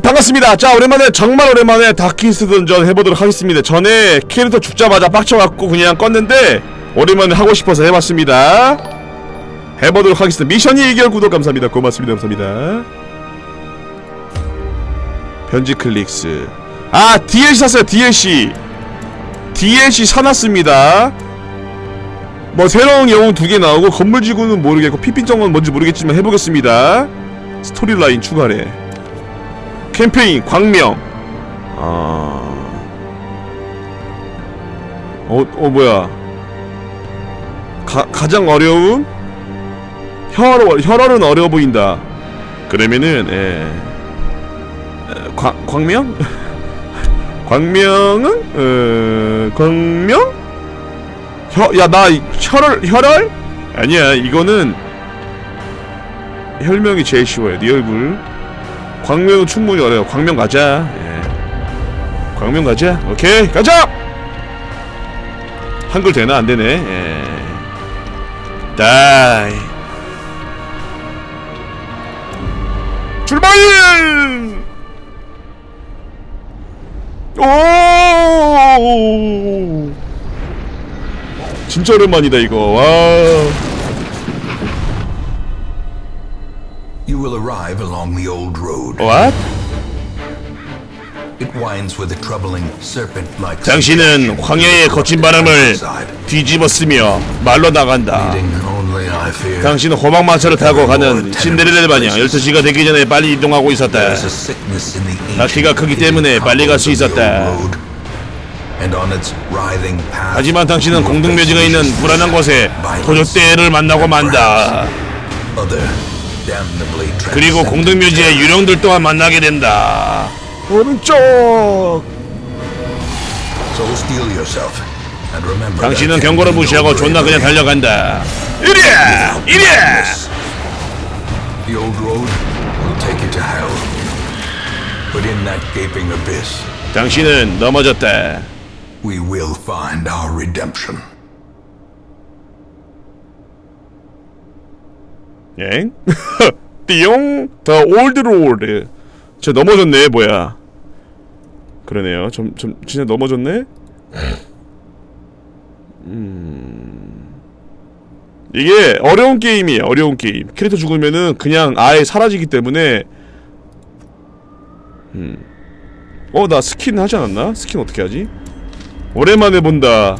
반갑습니다. 자, 오랜만에, 정말 오랜만에 다키스 던전 해보도록 하겠습니다. 전에 캐릭터 죽자마자 빡쳐갖고 그냥 껐는데 오랜만에 하고싶어서 해봤습니다. 해보도록 하겠습니다. 미션이 2개월 구독 감사합니다. 고맙습니다. 감사합니다. 편지 클릭스. 아, DLC 샀어요. DLC 사놨습니다. 뭐 새로운 영웅 2개 나오고 건물지구는 모르겠고 피핀정은 뭔지 모르겠지만 해보겠습니다. 스토리라인 추가래. 캠페인 광명. 뭐야. 가장 어려움? 혈월은 어려워 보인다. 그러면은 광명? 광명은? 광명? 야, 나 혈월? 아니야, 이거는 혈명이 제일 쉬워요. 네 얼굴. 광명은 충분히 어려워. 광명 가자. 예. 광명 가자. 오케이, 가자. 한글 되나? 안 되네. 예. 다이. 출발! 오! 진짜 오랜만이다 이거. 와. You will arrive along the old road. What? It winds with a troubling serpent-like. 당신은 광야의 거친 바람을 뒤집어쓰며 말로 나간다. 당신은 호박 마차를 타고 가는 신데렐라 마냥 12시가 되기 전에 빨리 이동하고 있었다. 바퀴가 크기 때문에 빨리 갈 수 있었다. 하지만 당신은 공동묘지가 있는 불안한 곳에 도적대를 만나고 만다. 그리고 공동묘지의 유령들 또한 만나게 된다. 오른쪽! 당신은 경고를 무시하고 존나 그냥 달려간다. 이리야! 이리야! 당신은 넘어졌다. We will find our redemption. 예? 띠용? The Old Road. 저 넘어졌네, 뭐야. 그러네요. 진짜 넘어졌네? 이게 어려운 게임이에요, 어려운 게임. 캐릭터 죽으면은 그냥 아예 사라지기 때문에. 나 스킨 하지 않았나? 스킨 어떻게 하지? 오랜만에 본다.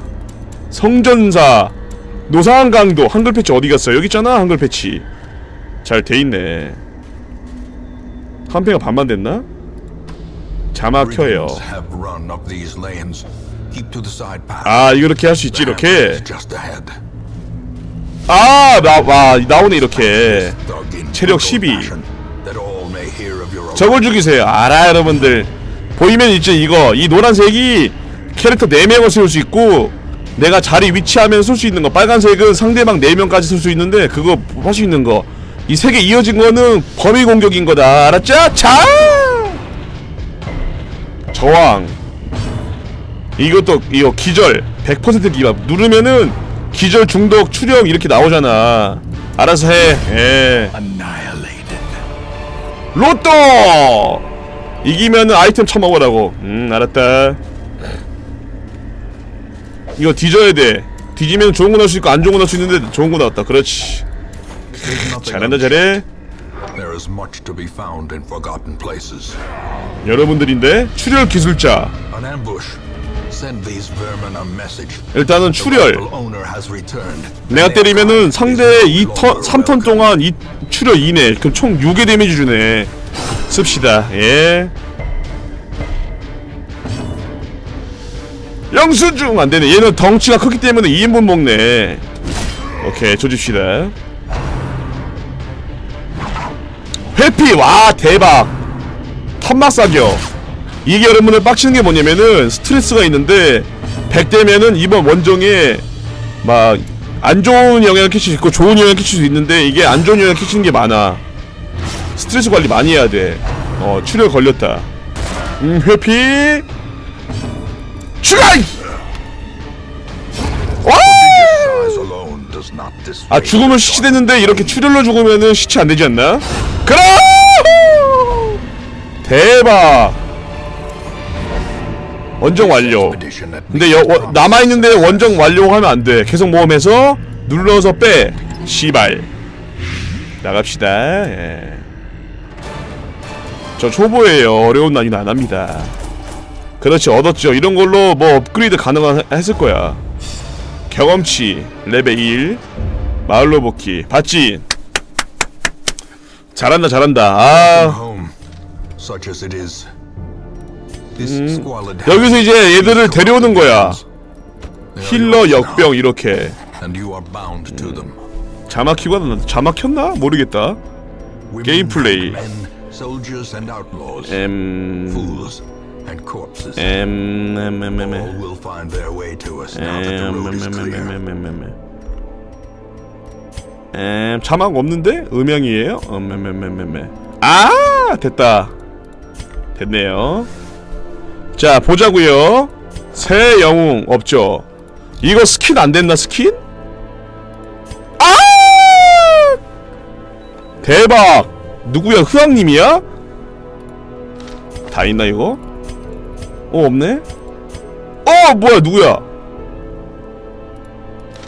성전사 노사한 강도. 한글 패치 어디 갔어? 여기 있잖아. 한글 패치 잘 돼 있네. 한 패가 반만 됐나? 자막 켜요. 아, 이렇게 할 수 있지 이렇게. 아, 나오네 이렇게. 체력 12. 저걸 죽이세요. 알아 여러분들. 보이면 있죠 이거. 이 노란색이 캐릭터 4명을 세울 수 있고, 내가 자리 위치하면 쓸 수 있는 거. 빨간색은 상대방 4명까지 쓸 수 있는데, 그거 할 수 있는 거. 이 3개 이어진 거는 범위 공격인 거다. 알았죠? 자! 저항. 이것도, 이거 기절. 100% 기밥. 누르면은 기절, 중독, 추령 이렇게 나오잖아. 알아서 해. 예. 로또! 이기면은 아이템 처먹으라고. 알았다. 이거 뒤져야 돼. 뒤지면 좋은 거 나올 수 있고 안 좋은 거 나올 수 있는데 좋은 거 나왔다. 그렇지. 잘한다, 잘해. 여러분들인데 출혈 기술자. 일단은 출혈. 내가 때리면은 상대의 3턴 동안 이 출혈 2네. 그럼 총 6의 데미지 주네. 씁시다. 예. 영수증! 안되네. 얘는 덩치가 크기 때문에 2인분 먹네. 오케이, 조집시다. 회피! 와, 대박! 탄막사격. 이게 여러분을 빡치는게 뭐냐면은 스트레스가 있는데 100대면은 이번 원정에 막 안좋은 영향을 끼칠 수 있고 좋은 영향을 끼칠 수 있는데, 이게 안좋은 영향을 끼치는게 많아. 스트레스 관리 많이 해야돼. 출혈 걸렸다. 회피! 죽어이! 아, 죽으면 시체됐는데 이렇게 출혈로 죽으면은 시체 안되지 않나? 그럼! 대박. 원정 완료. 근데 남아있는데 원정 완료하면 안돼. 계속 모험해서 눌러서 빼. 씨발. 나갑시다. 예. 저 초보예요. 어려운 난이도 안합니다. 그렇지, 얻었죠. 이런걸로 뭐 업그레이드 가능했을거야. 경험치 레벨 1 마을로 복귀. 봤지? 잘한다 잘한다. 아, 여기서 이제 얘들을 데려오는 거야. 힐러, 역병 이렇게. 자막히거나 자막혔나? 모르겠다. 게임 플레이. 자막 없는데? 음향이에요? 아, 됐다. 됐네요. 자, 보자구요. 새 영웅 없죠. 이거 스킨 안 됐나? 스킨? 아! 대박. 누구야? 흐왕님이야? 다 있나 이거? 어, 없네. 어, 뭐야? 누구야?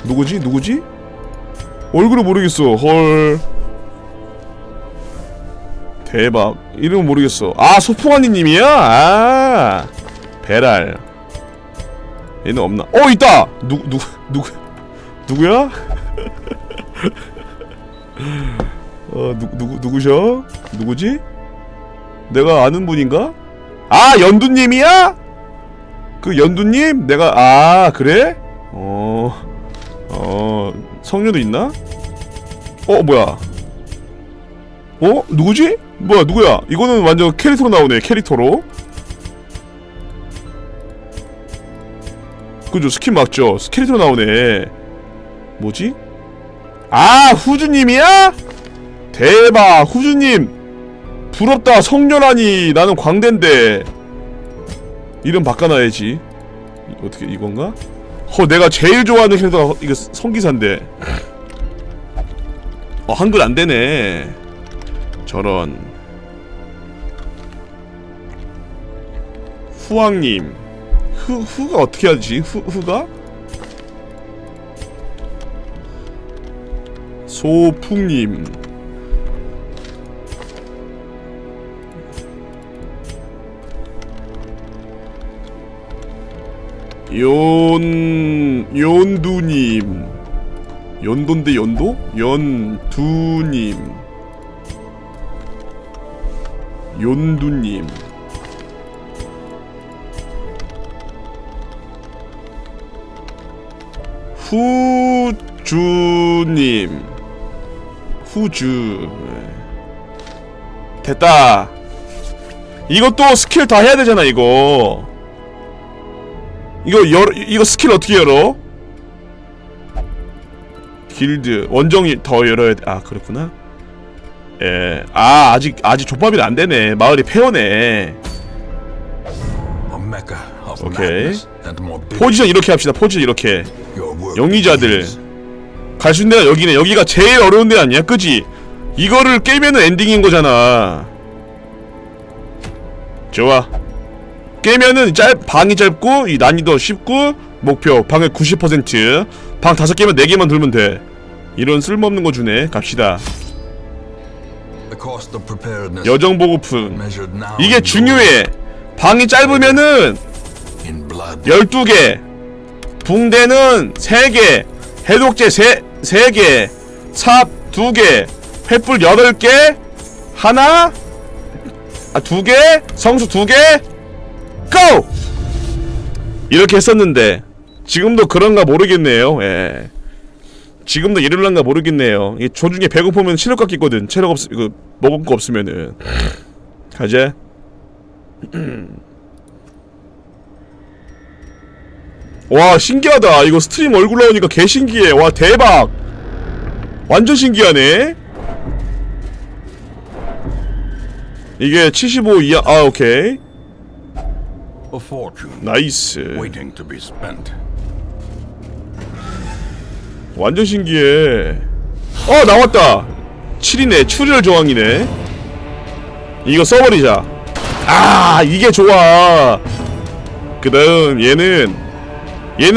누구지? 누구지? 얼굴을 모르겠어. 헐. 대박. 이름은 모르겠어. 아, 소풍아니님이야? 아, 베랄. 얘는 없나? 어, 있다! 누구야? 어, 누구셔? 누구지? 내가 아는 분인가? 아, 연두님이야? 그 연두님? 내가, 아, 그래? 성녀도 있나? 어, 뭐야? 어? 누구지? 뭐야, 누구야? 이거는 완전 캐릭터로 나오네, 캐릭터로. 그죠, 스킨 맞죠? 캐릭터로 나오네. 뭐지? 아, 후주님이야? 대박, 후주님! 부럽다, 성녀라니. 나는 광대인데. 이름 바꿔놔야지. 어떻게, 이건가? 허, 내가 제일 좋아하는 캐릭터가 이거 성기사인데. 어, 한글 안 되네. 저런. 후왕님. 후가 어떻게 하지? 후가? 소풍님. 연두님. 연돈데 연도? 연두님. 연두님. 후주님. 후주. 됐다. 이것도 스킬 다 해야 되잖아, 이거. 이거 스킬 어떻게 열어? 길드 원정이 더 열어야 돼. 아, 그렇구나. 예. 아, 아직 족밥이 안 되네. 마을이 폐허네. 오케이. 포지션 이렇게 합시다. 포지션 이렇게. 영리자들 갈 수 있는 데가 여기네. 여기가 제일 어려운 데 아니야? 그지? 이거를 깨면은 엔딩인 거잖아. 좋아. 깨면은 방이 짧고 이 난이도 쉽고 목표 방의 90%. 방 5개면 4개만 돌면 돼. 이런 쓸모없는 거 주네. 갑시다. 여정 보고품. 이게 중요해. 방이 짧으면은 12개, 붕대는 3개, 해독제 3개, 삽 2개, 횃불 8개, 하나, 아, 2개, 성수 2개, 고! 이렇게 했었는데 지금도 그런가 모르겠네요. 예. 지금도 이럴란가 모르겠네요. 이 조중에 배고프면 체력 깎이거든. 체력 그 먹을 거 없으면은. 가자. 와, 신기하다. 이거 스트림 얼굴 나오니까 개 신기해. 와, 대박. 완전 신기하네. 이게 75 이하. 아, 오케이. 나이스. 완전 신기해. 어, 나왔다. 7이네. 출혈 저항이네. 이거 써버리자. 아, 이게 좋아. 그 다음 얘는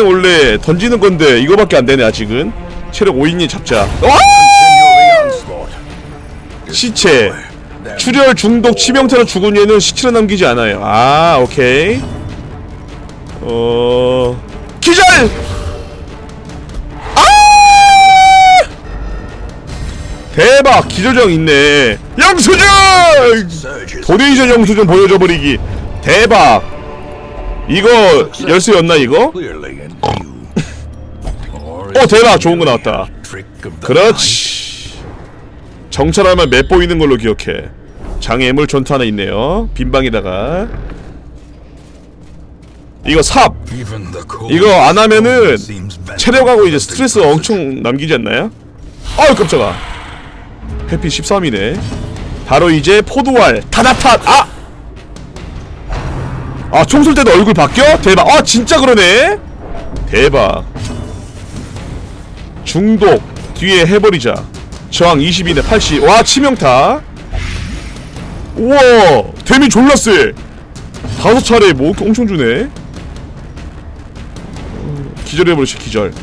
원래 던지는 건데 이거밖에 안 되네. 아직은 체력 5인이 잡자. 시체 출혈 중독 치명타로 죽은 얘는 시체를 남기지 않아요. 아, 오케이. 기절! 아! 대박! 기절정 있네. 영수증! 도네이션 영수증 보여줘버리기. 대박! 이거 열쇠였나 이거? 대박! 좋은거 나왔다. 그렇지. 정찰하면 맵 보이는 걸로 기억해. 장애물 전투 하나 있네요. 빈방에다가 이거 삽! 이거 안하면은 체력하고 이제 스트레스 엄청 남기지 않나요? 아유 깜짝아. 해피 13이네 바로 이제 포도알 타다타. 아! 아 총 쏠 때도 얼굴 바뀌어? 대박. 아 진짜 그러네. 대박. 중독 뒤에 해버리자. 저항 20이네 80. 와 치명타. 우와 데미 졸라 쎄. 5차례 뭐 엄청 주네. 기절해버리지. 기절.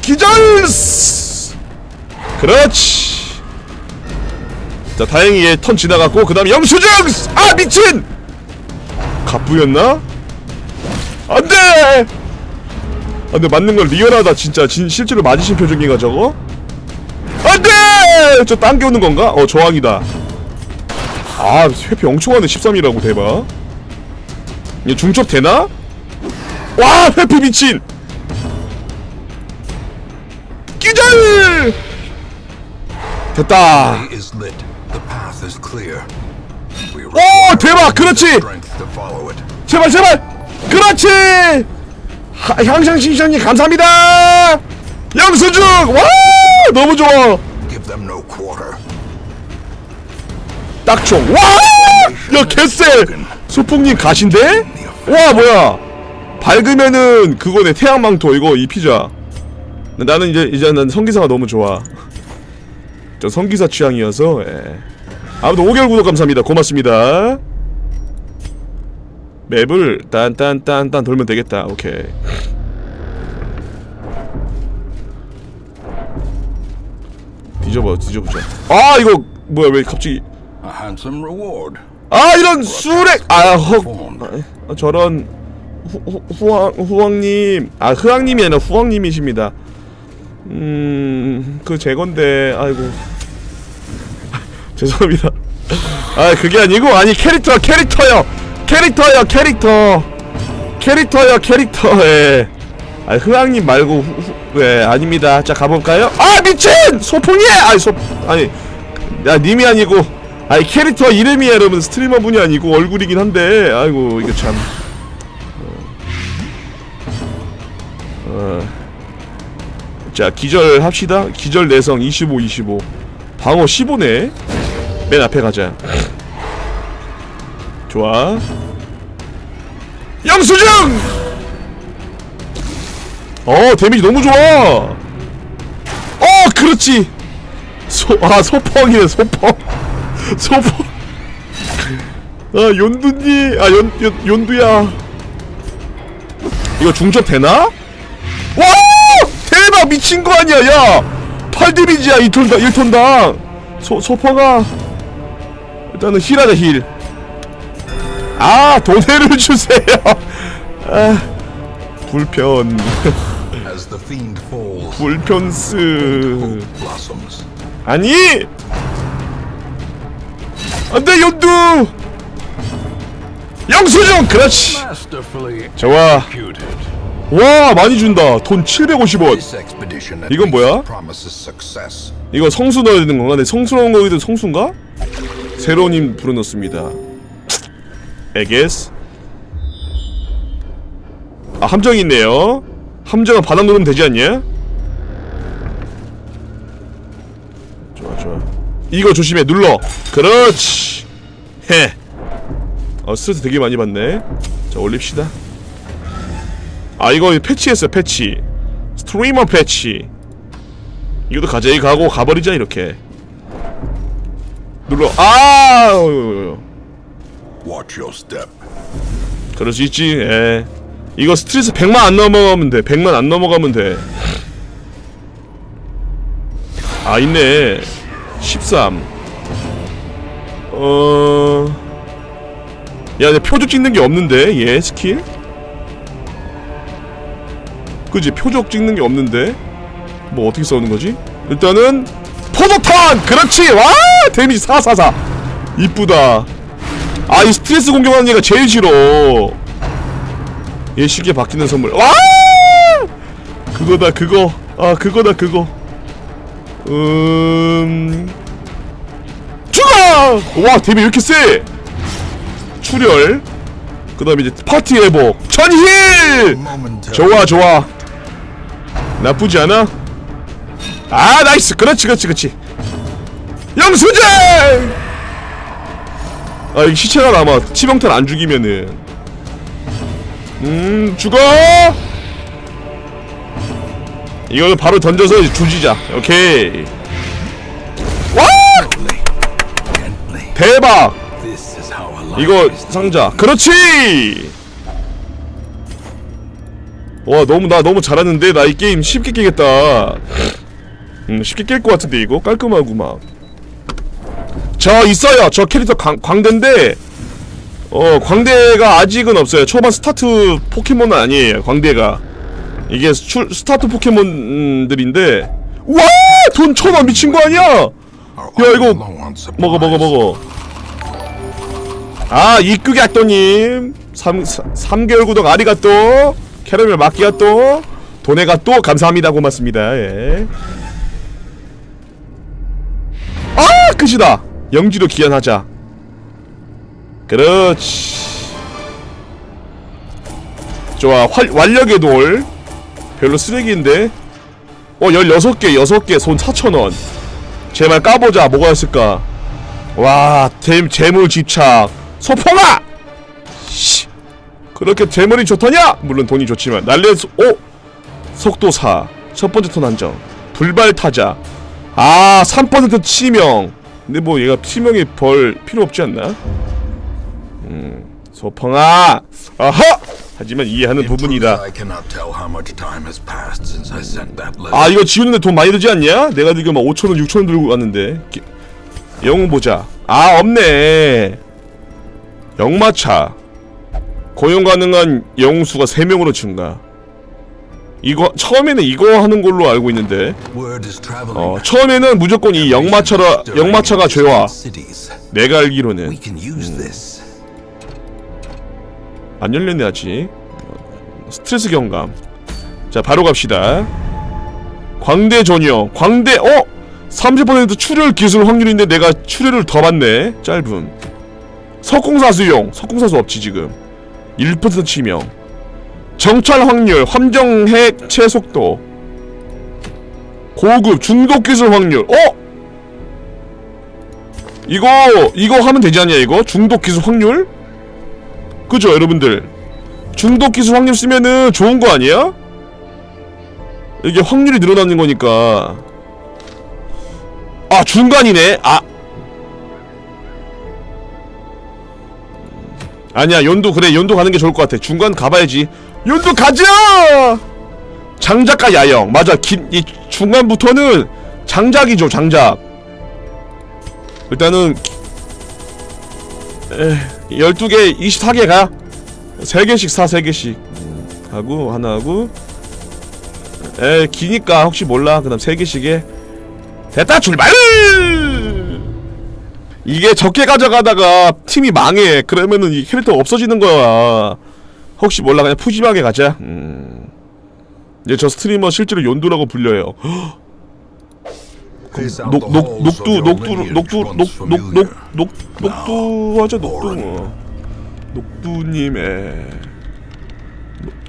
기절! 그렇지. 자 다행히 얘 턴 지나갔고 그 다음 영수증! 아 미친! 갑부였나? 안돼! 아 근데 맞는건 리얼하다 진짜. 실제로 맞으신 표정인가 저거? 안돼! 저 당겨오는건가? 저항이다. 아 회피 엄청하네. 13이라고 대박. 얘 중첩 되나? 와 회피 미친! 기절! 됐다. 오 대박. 그렇지. 제발 제발. 그렇지. 향상신션님 감사합니다. 영수증. 와 너무 좋아. 딱총. 와 야 개쎄. 소풍님 가신데? 와 뭐야. 밝으면은 그거네. 태양망토 이거 입히자. 나는 이제 난 성기사가 너무 좋아. 저 성기사 취향이어서. 예. 아무튼 5개월 구독 감사합니다. 고맙습니다. 맵을 딴딴딴딴 돌면 되겠다. 오케이. 뒤져보자. 아 이거 뭐야 왜 갑자기. 아 이런 수렉. 아 저런 후왕님. 아 흐왕님이 아니라 후왕님이십니다. 그 제건데. 아이고 죄송합니다. 아 그게 아니고 아니 캐릭터요. 예. 아 흐왕님 말고 예 아닙니다. 자 가볼까요? 아 미친 소풍이. 야 님이 아니고. 아이 캐릭터 이름이 여러분 스트리머 분이 아니고 얼굴이긴 한데. 아이고 이거 참. 자 기절 합시다. 기절 내성 25 방어 15네 맨 앞에 가자. 좋아. 영수증! 데미지 너무 좋아. 그렇지. 소펑이네 소펑. 소포. 아 연두니. 연두야 이거 중첩 되나? 와 대박. 미친거 아니야. 야 8데미지야 1톤당 소포가. 일단은 힐하자 힐. 아 돈을 주세요. 아 불편. 불편스. 아니 안돼 연두! 영수증! 그렇지! 좋아. 와 많이 준다. 돈 750원. 이건 뭐야? 이거 성수 넣어야 되는 건가? 내 성수 넣은 거기도 성수인가? 새로님 불어넣습니다. 에게스. 아 함정이 있네요. 함정은 바닥 누르면 되지 않냐? 좋아 이거 조심해. 눌러. 그렇지. 해. 스트레스 되게 많이 받네. 자 올립시다. 아 이거 패치했어. 패치 스트리머 패치. 이것도 가져가고 가버리자 이렇게. 눌러. 아! Watch your step. 그럴 수 있지. 예. 이거 스트레스 100만 안 넘어가면 돼. 100만 안 넘어가면 돼. 아, 있네. 13. 야, 내 표적 찍는 게 없는데. 예, 스킬. 그지? 표적 찍는 게 없는데. 뭐 어떻게 싸우는 거지? 일단은 포도탄! 그렇지! 와! 데미지 444. 이쁘다. 아, 이 스트레스 공격하는 얘가 제일 싫어. 얘 쉽게 바뀌는 선물. 와! 그거다, 그거. 아, 그거다, 그거. 죽어! 와, 데미지 왜 이렇게 세? 출혈. 그 다음에 이제 파티 회복. 전힐! 좋아, 좋아. 나쁘지 않아? 아, 나이스. 그렇지, 그렇지, 그렇지. 영수증! 아, 이 시체가 남아. 치명탄 안 죽이면은. 죽어! 이걸 바로 던져서 이제 조지자. 오케이. 와! 대박! 이거 상자. 그렇지! 와, 너무 나 너무 잘하는데. 나 이 게임 쉽게 깨겠다. 쉽게 깰 것 같은데 이거? 깔끔하고 막. 저 있어요! 저 캐릭터 광대인데 광대가 아직은 없어요. 초반 스타트 포켓몬은 아니에요, 광대가. 이게 스타트 포켓몬들인데. 와! 돈 1000원 미친 거 아니야? 야, 이거 먹어 먹어 먹어. 아, 이끄게 아또님 3개월 구독 아리가또. 캐러멜 마키아또. 돈에가 또 감사합니다. 고맙습니다. 예. 아, 끝이다. 영지로 기원하자. 그렇지. 좋아. 완력의 돌. 별로 쓰레기인데. 16개 6개 손 4000원. 제발 까보자. 뭐가 있을까. 와, 재물 집착. 소풍아! 씨. 그렇게 재물이 좋더냐? 물론 돈이 좋지만. 속도 4. 첫 번째 턴 한정. 불발 타자. 아, 3% 치명. 근데 뭐 얘가 치명이 벌 필요 없지 않나? 소펑아! 아하! 하지만 이해하는 부분이다. 아, 이거 지우는데 돈 많이 들지 않냐? 내가 지금 막 5000원, 6000원 들고 왔는데. 영웅 보자. 아, 없네. 역마차. 고용 가능한 영웅 수가 3명으로 증가. 이거 처음에는 이거 하는 걸로 알고 있는데. 처음에는 무조건 이 역마차가 죄와. 내가 알기로는. 안 열렸네 아직. 스트레스 경감. 자, 바로 갑시다. 광대 전용. 광대 30% 출혈 기술 확률인데 내가 출혈을 더 받네. 짧음. 석궁사수용. 석궁사수 없지 지금. 1% 치명. 정찰 확률, 함정핵 최속도, 고급 중독 기술 확률. 이거 하면 되지 않냐 이거? 중독 기술 확률? 그죠 여러분들? 중독 기술 확률 쓰면은 좋은 거 아니야? 이게 확률이 늘어나는 거니까. 아, 중간이네. 아. 아니야, 연도 그래. 연도 가는 게 좋을 것 같아. 중간 가봐야지. 연도 가자! 장작과 야영. 맞아. 이 중간부터는 장작이죠, 장작. 일단은 12개, 24개 가. 3개씩 사, 3개씩. 하고 하나 하고. 에, 기니까 혹시 몰라. 그다음 3개씩 해. 됐다. 출발! 이게 적게 가져가다가 팀이 망해. 그러면은 이 캐릭터가 없어지는 거야. 혹시 몰라. 그냥 푸짐하게 가자. 이제 저 스트리머 실제로 연두라고 불려요. 녹두 하자. 녹두. 녹두님의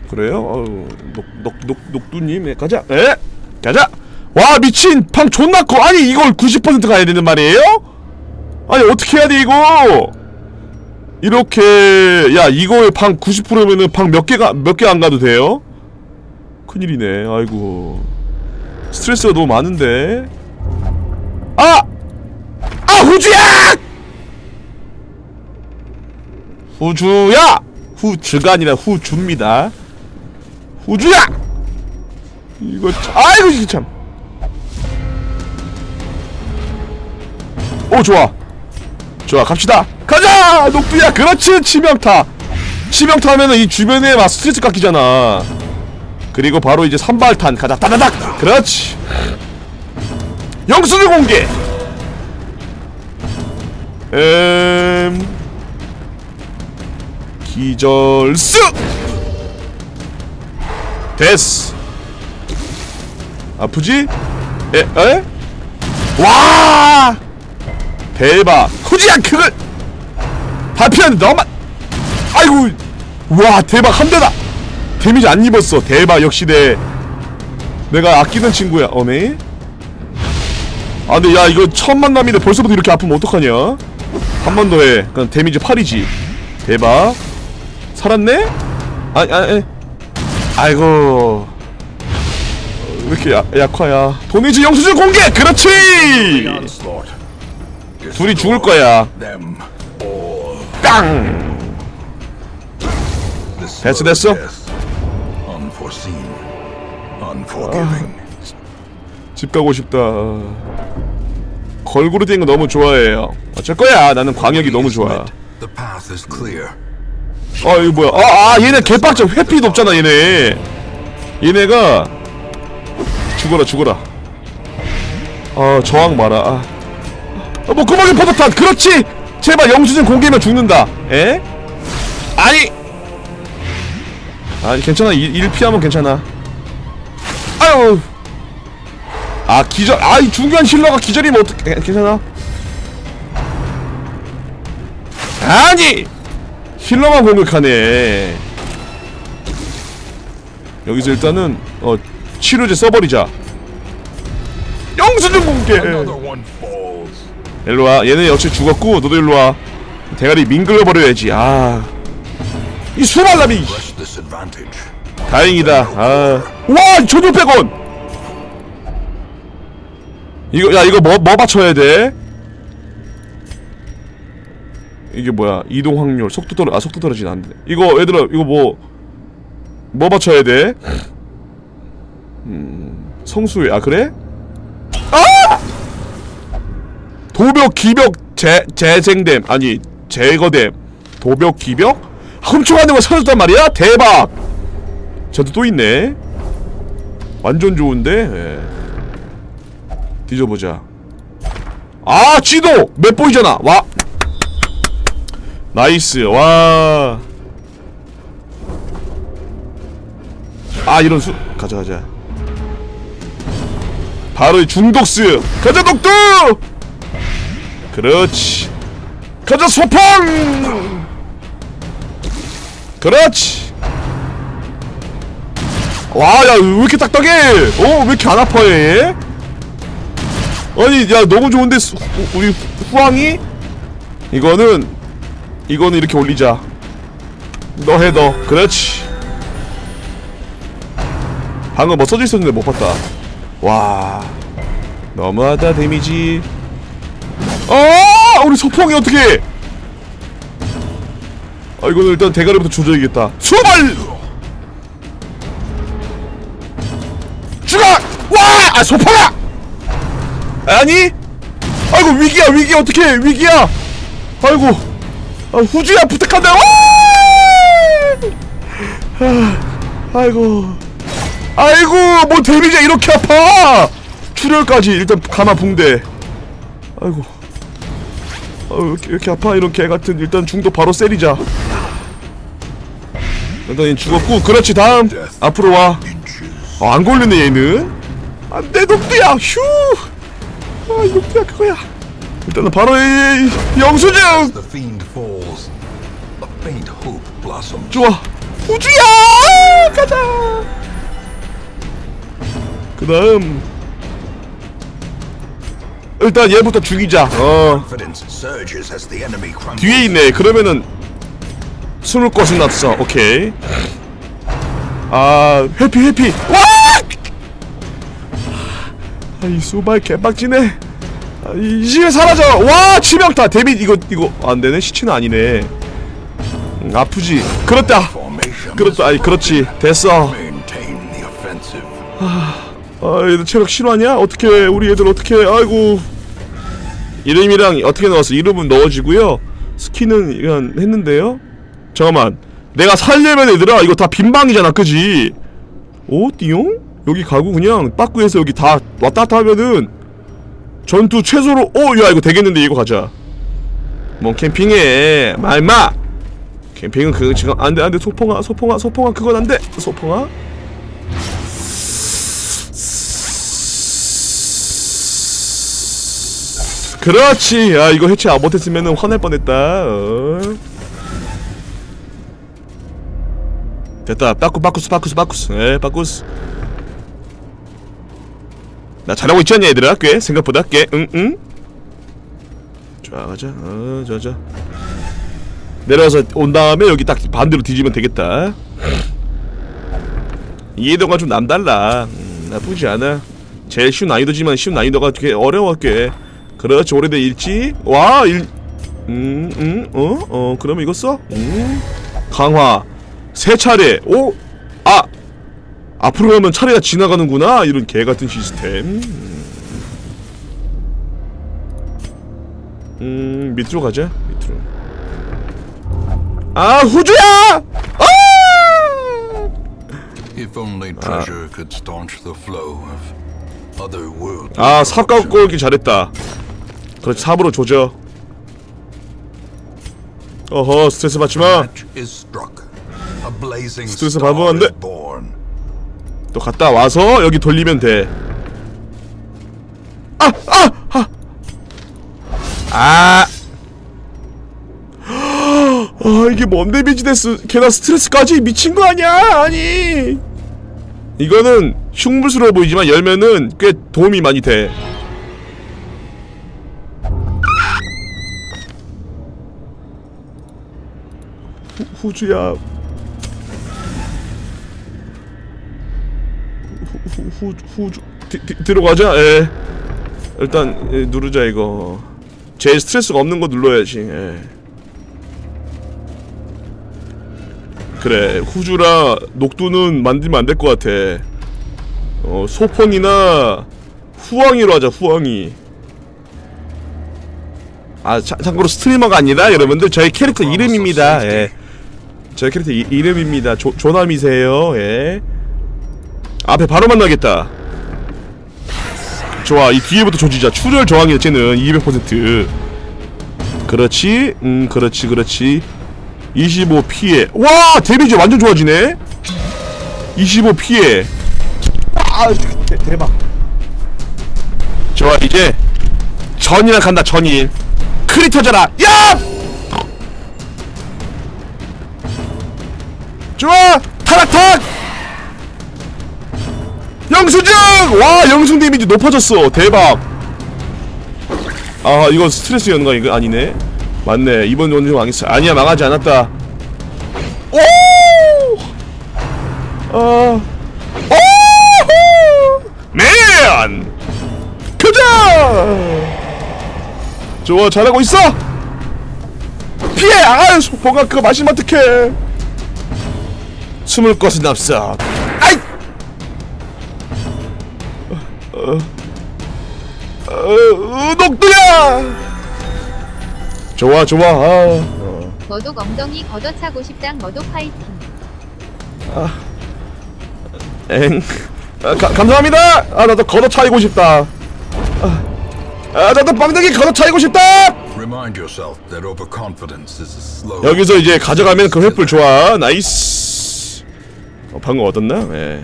그래요? 녹두님의 가자. 에? 가자. 와, 미친 방 존나 커. 아니 이걸 90% 가야 되는 말이에요? 아니 어떻게 해야 돼 이거? 이렇게. 야, 이거에 방 90%면은 방 몇 개 안 가도 돼요? 큰일이네. 아이고 스트레스가 너무 많은데. 아! 아! 후주야! 후주야! 후즈가 아니라 후주입니다. 후주야! 이거 참, 아이고 진짜 참. 오 좋아 좋아 갑시다. 가자! 녹두야 그렇지. 치명타 치명타 하면은 이 주변에 막 스트레스 깎이잖아. 그리고 바로 이제 산발탄 가자. 따다닥 그렇지. 영수증 공개. 기절스 됐어. 아프지? 에에? 와 대박. 후지야 그걸 다 피하는데 너만. 아이고 와 대박 한 대다. 데미지 안 입었어. 대박. 역시 내가 아끼는 친구야. 어메. 아 근데 야 이거 첫 만남인데 벌써부터 이렇게 아프면 어떡하냐. 한 번 더 해. 그럼 데미지 8이지 대박. 살았네? 아이고 왜 이렇게 약화야. 도니지 영수증 공개! 그렇지! 둘이 죽을 거야. 땅! 됐어 됐어. 집 가고 싶다. 걸그룹 된 거 너무 좋아해요. 어쩔 거야. 나는 광역이 너무 좋아. 아 이거 뭐야? 아 얘네 개빡쳐. 회피도 없잖아 얘네. 얘네가 죽어라 죽어라. 아 저항 마라. 뭐 구멍에 포도탄. 그렇지. 제발 영수증 공개면 죽는다. 에? 아니 괜찮아. 일 피하면 괜찮아. 아유. 아 기절. 아이 중요한 힐러가 기절이면 어떻게 괜찮아? 아니. 힐러만 공격하네. 여기서 일단은 치료제 써버리자. 영수증 공개. 일로와. 얘네 역시 죽었고 너도 일로와. 대가리 밍글러버려야지. 아 이 수발라비. 다행이다. 아 와 1600원. 이거 야 이거 뭐 받쳐야 돼? 이게 뭐야? 이동 확률, 속도 떨어, 속도 떨어지면 안 돼. 이거 얘들아, 이거 뭐 받쳐야 돼? 성수에, 아 그래? 아! 도벽, 기벽, 재생됨, 아니 제거됨, 도벽, 기벽, 훔쳐가는 거 사줬단 말이야? 대박! 저도 또 있네. 완전 좋은데. 예. 뒤져보자. 아, 지도 맵 보이잖아. 와. 나이스. 와. 아 이런 수 가자 가자. 바로 중독스. 가자 독두. 그렇지. 가자 소풍. 그렇지. 와 야 왜 이렇게 딱딱해? 왜 이렇게 안 아파해? 아니 야 너무 좋은데 우리 후왕이 이거는 이렇게 올리자. 너 해 너. 그렇지. 방금 뭐 써져 있었는데 못 봤다. 와 너무하다 데미지. 우리 소풍이 어떻게 해? 아 이거는 일단 대가리부터 조져야겠다. 수발! 죽어! 와! 아 소풍아! 아니? 아이고 위기야 위기야. 어떻게 해 위기야. 아이고 후주야 부탁한다. 아이고 뭐 데미지야 이렇게 아파. 출혈까지. 일단 가마 붕대. 아이고 왜 이렇게 아파 이런 개같은. 일단 중독 바로 세리자. 일단 얘 죽었고. 그렇지 다음 앞으로 와. 안 걸리네 얘는. 안돼 녹두야. 휴 아 녹두야 그거야. 일단은 바로 이 영수증! 좋아! 후주야! 가자! 그 다음 일단 얘부터 죽이자. 뒤에 있네. 그러면은 숨을 곳은 났어. 오케이. 아 회피! 와! 아이 소발 개빡치네. 이제 사라져! 와! 치명타! 데미지 이거 안되네? 시치는 아니네. 아프지? 그렇다! 그렇다! 아이 그렇지! 됐어! 아 얘들 체력 실화냐? 어떻게 우리 애들 어떻게 아이고 이름이랑 어떻게 나왔어? 이름은 넣어지고요. 스킨은 그냥 했는데요? 잠깐만 내가 살려면 얘들아 이거 다 빈방이잖아 그지? 오? 띠용? 여기 가고 그냥 빠꾸에서 여기 다 왔다 갔다 하면은 전투 최소로 오! 야 이거 되겠는데 이거 가자. 뭔 캠핑해 말마! 캠핑은 그 지금 안돼 안돼 소풍아 소풍아 소풍아 그건 안돼 소풍아? 그렇지! 아 이거 해체 못했으면은 화날 뻔했다. 됐다. 빠꾸스. 예, 빠꾸스. 나 잘하고 있지 않냐 얘들아? 꽤? 생각보다 꽤? 응응? 좋아 가자. 자자. 내려와서 온 다음에 여기 딱 반대로 뒤지면 되겠다. 이 이동가 좀 남달라. 나쁘지 않아. 제일 쉬운 난이도지만 쉬운 난이도가 되게 어려워 꽤. 그렇지 오래된 일지 와 일 그러면 이거 써? 강화 세 차례 오 아 앞으로 가면 차례가 지나가는구나 이런 개같은 시스템. 밑으로 가자 밑으로. 아 후주야 아! 아 삽 갖고 오기 잘했다. 그렇지, 삽으로 조져. 어허, 스트레스 받지마. 스트레스 받으면 안 돼. 또 갔다 와서 여기 돌리면 돼. 이게 뭔 데미지 됐어. 게다가 스트레스까지 미친 거 아니야? 아니. 이거는 흉물스러워 보이지만 열면은 꽤 도움이 많이 돼. 후주야 후주 들어가자. 예 일단 예, 누르자. 이거 제일 스트레스가 없는 거 눌러야지. 예. 그래 후주라 녹두는 만들면 안 될 것 같아. 소펑이나 후왕이로 하자. 후왕이. 아 참고로 스트리머가 아니라 여러분들 저희 캐릭터 이름입니다. 예. 제 캐릭터 이름입니다. 조남이세요. 예. 앞에 바로 만나겠다. 좋아. 이 뒤에부터 조지자. 출혈 저항이 쟤는 200%. 그렇지. 그렇지. 25 피해. 와! 데미지 완전 좋아지네. 25 피해. 아, 대박. 좋아. 이제 전이랑 간다. 전이. 크리터잖아. 야! 좋아! 타락탁! 영수증! 와! 영수증 데미지 높아졌어! 대박! 아 이거 스트레스 연가 이거 아니네? 맞네 이번 원정 망했어. 아니야 망하지 않았다. 오! 오호! 맨! 가자! 좋아 잘하고 있어! 피해! 아유 소포가 그거 마시면 어떡해! 숨을 곳은 없어. 아이! 녹두야! 좋아. 머독 엉덩이 걷어차고 싶당. 머독 파이팅. 아. 엥. 아, 감사합니다. 아, 나도 걷어차이고 싶다. 나도 빵댕이 걷어차이고 싶다. 여기서 이제 가져가면 그 횃불 좋아. 나이스. 방금 얻었나? 예.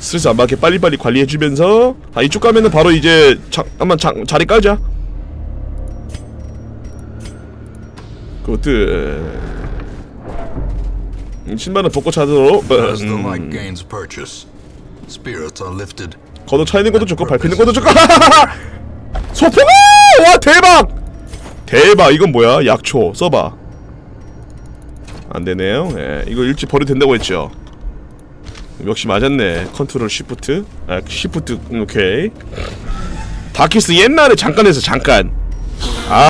스트레스 안 받게 빨리빨리 관리해주면서 아 이쪽 가면은 바로 이제 잠깐만 자리 깔자. 그것들 신발은 벗고 차도록 걷어 차이는 것도 좋고 밟히는 것도 좋고 소포가! 와 대박! 대박 이건 뭐야? 약초 써봐. 안되네요. 예, 이거 일찍 버려도 된다고 했죠. 역시 맞았네. 컨트롤 시프트 오케이. 다키스 옛날에 잠깐 해서 잠깐.